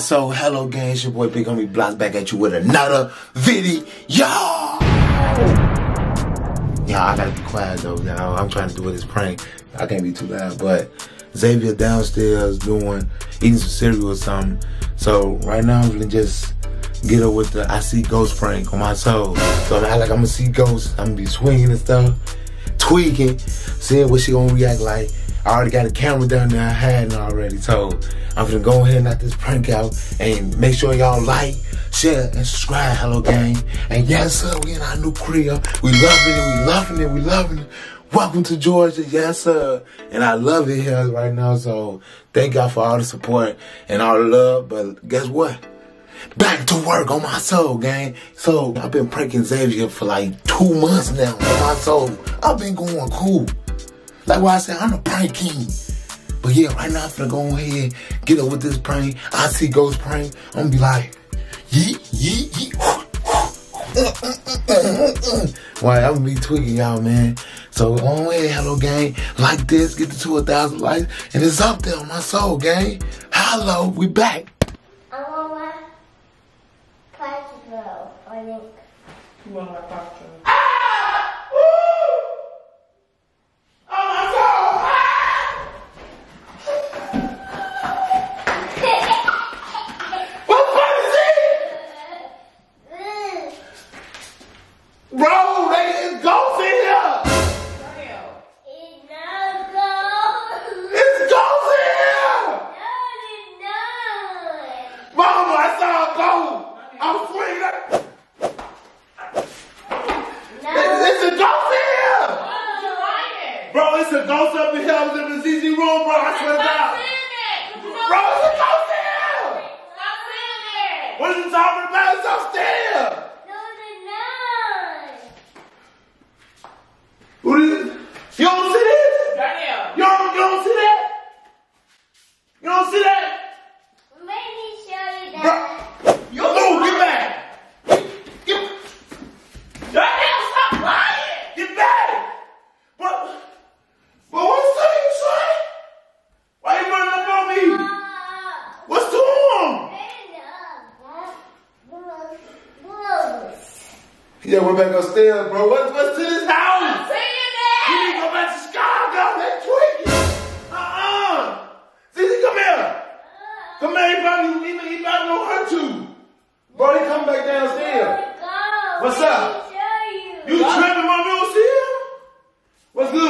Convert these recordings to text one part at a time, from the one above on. So hello gang, it's your boy Big Homie Blocks back at you with another video. Y'all, I gotta be quiet though, y'all. I'm trying to do with this prank. I can't be too loud, but Xavier downstairs eating some cereal or something. So right now I'm gonna just get her with the I see ghost prank on my soul. So now like I'm gonna see ghosts, I'm gonna be swinging and stuff, tweaking, seeing what she gonna react like. I already got a camera down there, I hadn't already, so I'm gonna go ahead and knock this prank out and make sure y'all like, share, and subscribe, hello gang. And yes sir, we in our new crib. We loving it, we loving it, we loving it. Welcome to Georgia, yes sir. And I love it here right now, so thank y'all for all the support and all the love, but guess what? Back to work on my soul, gang. So I've been pranking Xavier for like 2 months now on my soul. I've been going cool. Like why I said I'm the prank king. But yeah, right now I'm finna go ahead, get up with this prank. I see ghost prank. I'm gonna be like, yeet, yeet, yeet. Why I'm gonna be tweaking y'all, man. So on ahead, hello gang. Like this, get the 2,000 likes, and it's up there on my soul, gang. Hello, we back. Ghost up in here. I was in the ZZ room, bro. I swear to God. Bro, it's a ghost in here. Stop saying that. What are you talking about? It's upstairs. No, they're not. Who is it? You don't see this? Damn. You don't see that? You don't see that? Let me show you that. Bro, you don't get back. Damn, stop lying. Get back. Bro. But what's up, you son? Why you running up on me? What's to him? Yeah, we're back upstairs, bro. What's to this house? I'm saying that. You need to go back to Chicago. That's tweaking. Zizi, come here. Come here. He probably gonna hurt you. Bro, he come back downstairs. What's up? You tripping, my real seal? What's good? He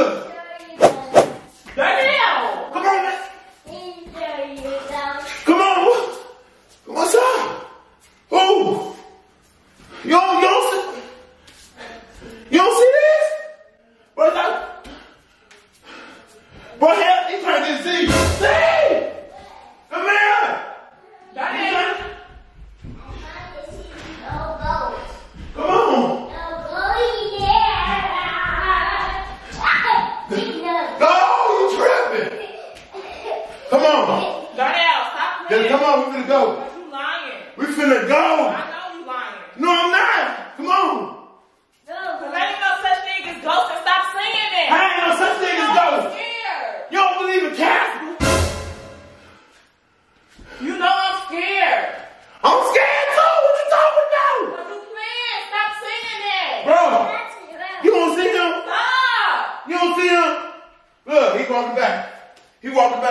walking back.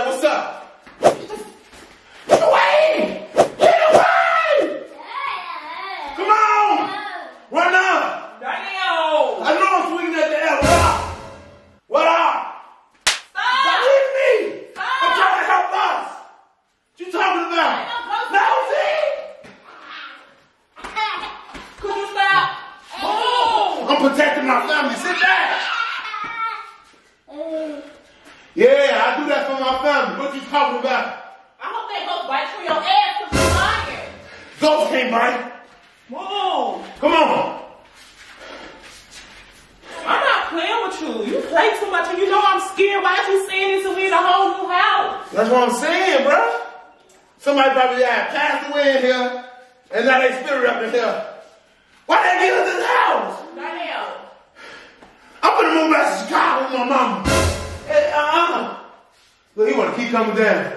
What's up? Get away! Get away! Come on! Run up! I know I'm swinging at the air. What up? What up? Stop! Leave me! Stop. I'm trying to help us. What you talking about? Lousy! Could you stop? Oh! I'm protecting my family. Sit back. Yeah, I do that for my family. What you talking about? I hope they both bite through your ass because you're lying. Ghosts can't bite. Whoa. Come on. I'm not playing with you. You play too much and you know I'm scared. Why aren't you saying this to me in a whole new house? That's what I'm saying, bro. Somebody probably passed away in here and now they spirit up in here. Why they give us this house? Damn. I'm gonna move back to Chicago with my mama. Hey, Look, he wanna keep coming down.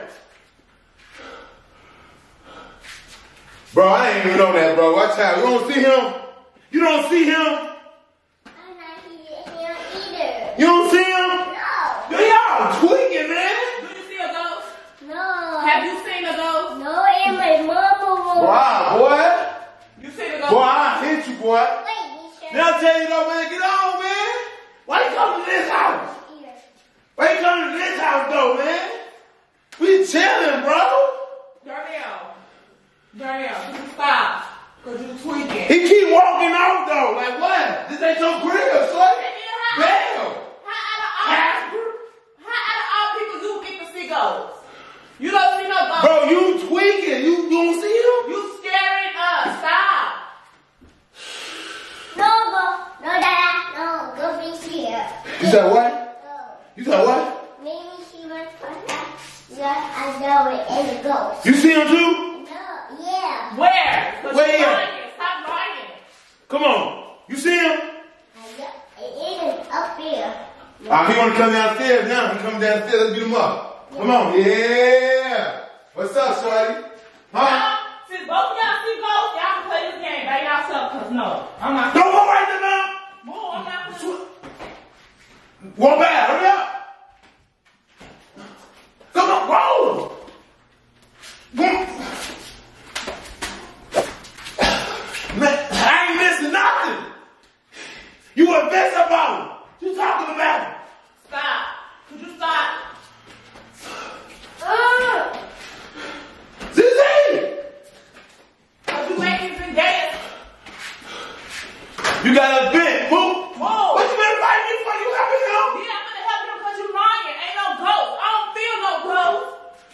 Bro, I ain't even know that, bro. Watch out. You don't see him? You don't see him? I'm not seeing him either. You don't see him? No. Y'all tweaking, man. Do you see a ghost? No. Have you seen a ghost? No, and my mama. Wow, boy. You seen a ghost? Boy, I hit you, boy. Wait, now I tell you though, man, get on, man. Why you coming to this house? Here. Why you coming to this house, though, man? We chilling, bro. Darnell, stop. Cause you tweaking. He keep walking out though. Like what? This ain't your grill, son. Damn. How out of all people do get to see ghosts? You don't see no ghosts. Bro, you tweaking. You don't see them? You scaring us. Stop. No, bro. No, Dada. No, go meet me here. You said what? No. You said what? Maybe she went for that. Yeah, I know it is a ghost. You see him too? Where? Stop lying. Come on. You see him? It is up there. No. All right, he want to come downstairs now. He come downstairs. Let's get him up. Come on. Yeah. What's up, shorty? Huh? Since both y'all see ghosts, y'all can play this game by yourself. Because no, I'm not. Don't go right there, Mom. Move. I'm not playing. One bad. Hurry up. Come on. Whoa. You got a bit. Move. Whoa. What you been fighting me for? You helping him? Yeah, I'm gonna help him because you lying. Ain't no ghost. I don't feel no ghost.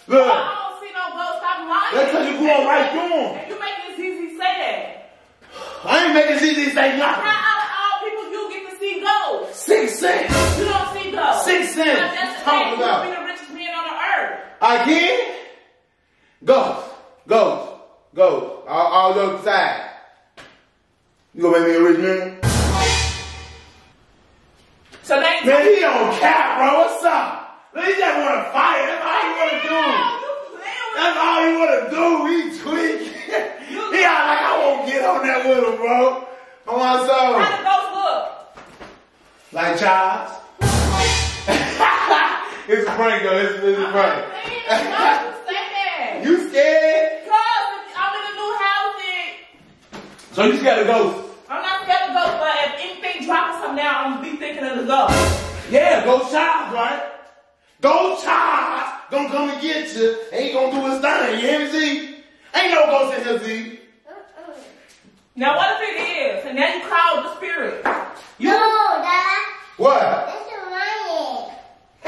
Look. I don't see no ghost. Stop lying. That's because you going right through him. And you make this easy say that. I ain't making this easy say nothing. How out of all people you get to see ghosts? 6 cents. You don't see ghosts. 6 cents. That's the thing. You'll be the richest man on the earth. Again? Ghosts. All jokes aside. You gonna make me a rich man? So that's man, he on cap, bro. What's up? Man, he just wanna fight. That's all he wanna do. That's all he wanna do. He tweak. He out like I won't get on that with him, bro. On my soul. How do those look? Like Charles? It's a prank, though. It's a prank. You scared? So you scared of ghosts? I'm not scared of ghosts, but if anything drops something now, I'm gonna be thinking of the ghost. Yeah, ghost child, right? Ghost child gonna come and get you. Ain't gonna do his thing. You hear me, Z? Ain't no ghost in here, Z. Now what if it is? And now you call the spirit. You no, Dad. What? That's a riot.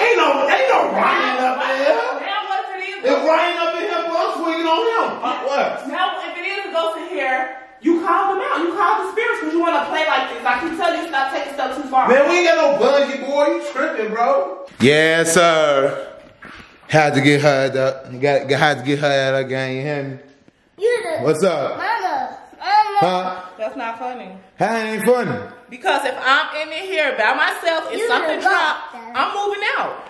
Ain't no riot up in here. Now what if it is? If riot up in here, I'm swinging on him. What? Now if it is a ghost in here. You call them out. You call the spirits because you want to play like this. I can tell you stop taking stuff too far. Man, we ain't got no bungee, boy. You tripping, bro. Yes, sir. Had to get her up. Had to get her out of gang. You hear me? You what's up? Mama. Huh? That's not funny. That ain't funny. Because if I'm in here by myself, if something drops, I'm moving out.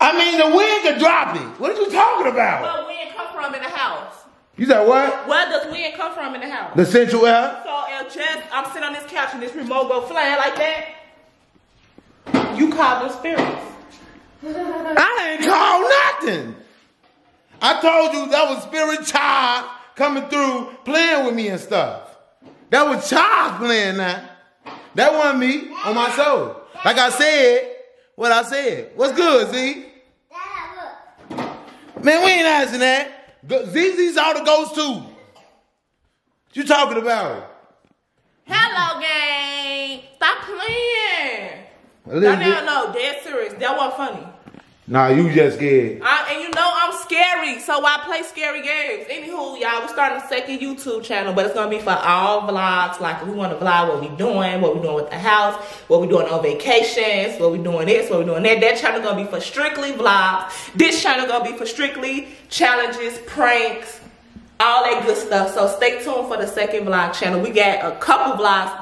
I mean, the wind could drop me. What are you talking about? Where wind come from in the house? You said what? Where does wind come from in the house? The central air. So if just I'm sitting on this couch and this remote go flying like that, you call them spirits. I ain't called nothing. I told you that was spirit child coming through playing with me and stuff. That was child playing now. That wasn't me on my soul. Like I said, what I said. What's good, Z? Man, we ain't asking that. ZZ's all the ghosts too. What you talking about? Hello, gang. Stop playing. Y'all know, dead serious. That wasn't funny. Nah, you just scared. And you know I'm scary, so I play scary games. Anywho, y'all, we're starting a second YouTube channel, but it's going to be for all vlogs. Like, we want to vlog what we doing with the house, what we doing on vacations, what we doing this, what we doing that. That channel going to be for strictly vlogs. This channel going to be for strictly challenges, pranks, all that good stuff. So stay tuned for the second vlog channel. We got a couple vlogs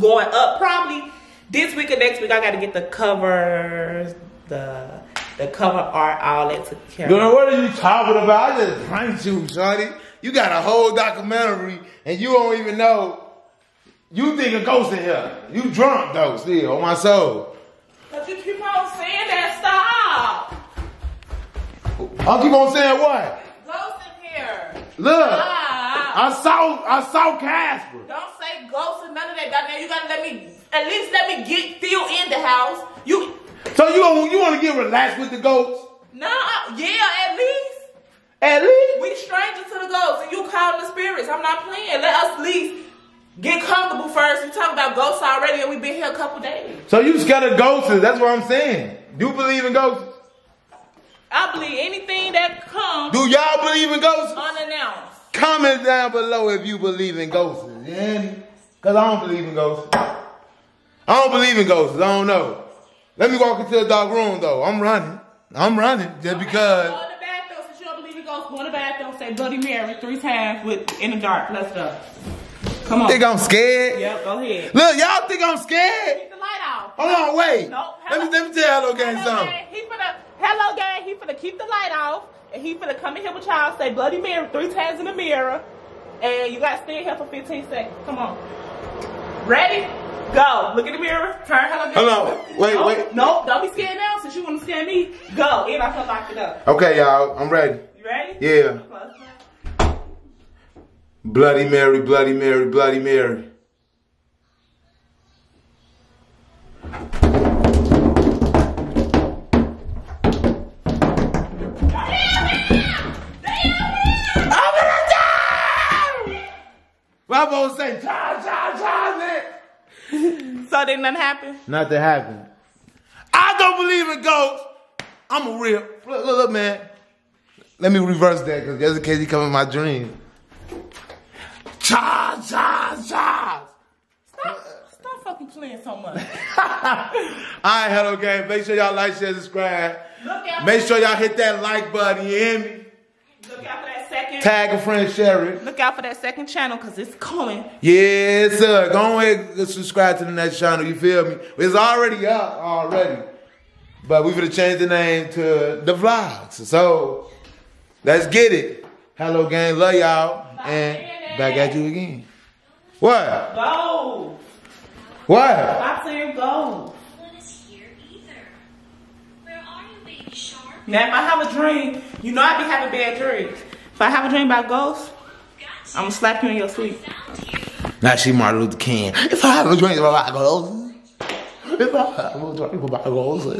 going up probably this week or next week. I got to get the covers, the cover art, all that took care of. You know what are you talking about? I just pranked you, shawty. You got a whole documentary and you don't even know. You think a ghost in here. You drunk though still, on my soul. But you keep on saying that, stop. I keep on saying what? Ghost in here. Look. I saw Casper. Don't say ghost and none of that down there. You gotta at least let me get feel in the house. So you want to get relaxed with the ghosts? No, yeah, at least. At least? We strangers to the ghosts and you calling the spirits. I'm not playing. Let us at least get comfortable first. You talking about ghosts already and we've been here a couple days. So you scared of ghosts, that's what I'm saying. Do you believe in ghosts? I believe anything that comes. Do y'all believe in ghosts? Unannounced. Comment down below if you believe in ghosts. Yeah. Because I don't believe in ghosts. I don't believe in ghosts. I don't know. Let me walk into a dark room though. I'm running just because. Go to the bathroom since you don't believe in ghosts. Go to the bathroom, say Bloody Mary 3 times in the dark. Let's go. Come on. Think I'm scared? Yep, go ahead. Look, y'all think I'm scared? Keep the light off. Hold on, wait. Nope. Let me tell Hello Gang something. Hello Gang, he finna keep the light off and he finna come in here with y'all, say Bloody Mary 3 times in the mirror, and you gotta stay here for 15 seconds. Come on. Ready? Go. Look in the mirror. Turn. Hello. Hello. Wait, no, wait. No, don't be scared now since you want to scare me. Go. If I can lock it up. Okay, y'all. I'm ready. You ready? Yeah. Close. Bloody Mary, Bloody Mary, Bloody Mary. I'm going to say, charge it. So did nothing happen? Nothing happened. I don't believe in ghosts. I'm a real. Look, man. Let me reverse that because just in case he come in my dream. Charge. Stop fucking playing so much. Alright, Hello Gang. Make sure y'all like, share, subscribe. Make sure y'all hit that like button. You hear me? Look out for that second. Tag a friend, share it. Look out for that second channel because it's coming. Yes, sir. Go ahead and subscribe to the next channel. You feel me? It's already up already. But we're going to change the name to The Vlogs. So let's get it. Hello, gang. Love y'all. And back at you again. What? Go. What? I'm saying go. No one is here either. Where are you, baby shark? Now, if I have a dream, you know I be having bad dreams. If I have a dream about ghosts, I'm going to slap you in your sleep. Now she Martin Luther King. If I have a dream about ghosts. If I have a dream about ghosts. All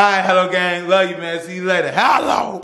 right, Hello Gang. Love you, man. See you later. Hello.